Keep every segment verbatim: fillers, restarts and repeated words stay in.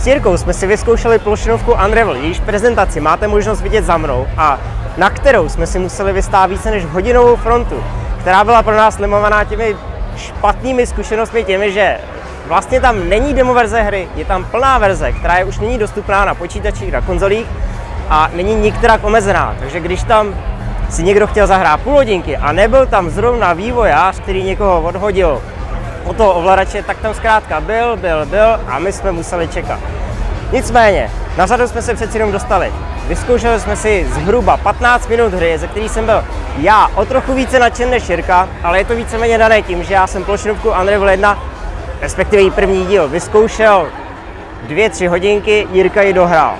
S Jirkou jsme si vyzkoušeli plošinovku Unravel, jejíž prezentaci máte možnost vidět za mnou a na kterou jsme si museli vystát více než hodinovou frontu, která byla pro nás limitovaná těmi špatnými zkušenostmi, těmi, že vlastně tam není demo verze hry, je tam plná verze, která je už není dostupná na počítačích, na konzolích a není nikterak omezená, takže když tam si někdo chtěl zahrát půl hodinky a nebyl tam zrovna vývojář, který někoho odhodil od toho ovladače, tak tam zkrátka byl, byl, byl a my jsme museli čekat. Nicméně, na řadu jsme se přeci jenom dostali. Vyzkoušeli jsme si zhruba patnáct minut hry, ze který jsem byl já o trochu více nadšen než Jirka, ale je to víceméně dané tím, že já jsem plošinovku Unravel jedna, respektive její první díl, vyzkoušel dvě tři hodinky, Jirka ji dohrál.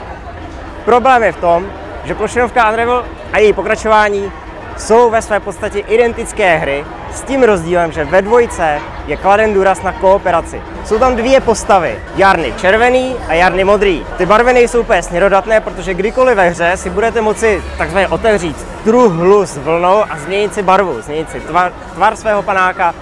Problém je v tom, že plošinovka Unravel a její pokračování jsou ve své podstatě identické hry s tím rozdílem, že ve dvojce je kladen důraz na kooperaci. Jsou tam dvě postavy, Yarny červený a Yarny modrý. Ty barvy nejsou úplně směrodatné, protože kdykoliv ve hře si budete moci takzvaně otevřít truhlu s vlnou a změnit si barvu, změnit si tvar, tvar svého panáka,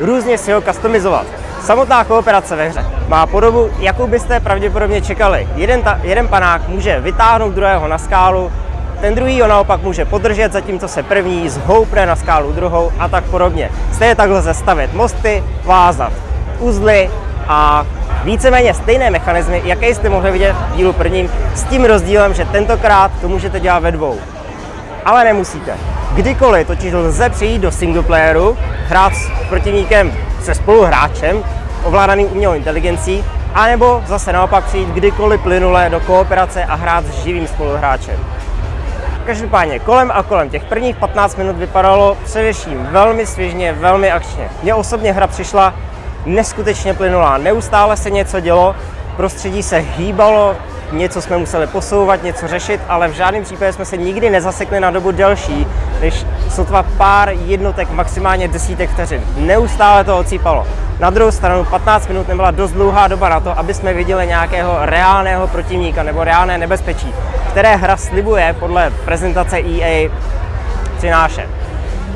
různě si ho customizovat. Samotná kooperace ve hře má podobu, jakou byste pravděpodobně čekali. Jeden, ta, jeden panák může vytáhnout druhého na skálu, ten druhý ho naopak může podržet, zatímco se první zhoupne na skálu druhou a tak podobně. Stejně takhle zastavit mosty, vázat uzly a víceméně stejné mechanismy, jaké jste mohli vidět v dílu prvním, s tím rozdílem, že tentokrát to můžete dělat ve dvou. Ale nemusíte. Kdykoliv totiž lze přijít do singleplayeru, hrát s protivníkem se spoluhráčem, ovládaným umělou inteligencí, anebo zase naopak přijít kdykoliv plynule do kooperace a hrát s živým spoluhráčem. Každopádně kolem a kolem těch prvních patnáct minut vypadalo především velmi svěžně, velmi akčně. Mně osobně hra přišla neskutečně plynulá, neustále se něco dělo, prostředí se hýbalo, něco jsme museli posouvat, něco řešit, ale v žádném případě jsme se nikdy nezasekli na dobu delší, než sotva pár jednotek, maximálně desítek vteřin. Neustále to ocípalo. Na druhou stranu patnáct minut nebyla dost dlouhá doba na to, aby jsme viděli nějakého reálného protivníka nebo reálné nebezpečí, které hra slibuje podle prezentace E A přinášet.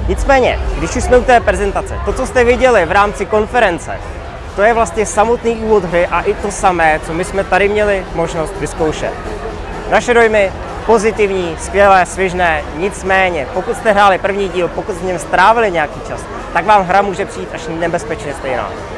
Nicméně, když už jsme u té prezentace, to, co jste viděli v rámci konference, to je vlastně samotný úvod hry a i to samé, co my jsme tady měli možnost vyzkoušet. Naše dojmy pozitivní, skvělé, svižné, nicméně, pokud jste hráli první díl, pokud s ním strávili nějaký čas, tak vám hra může přijít až nebezpečně stejná.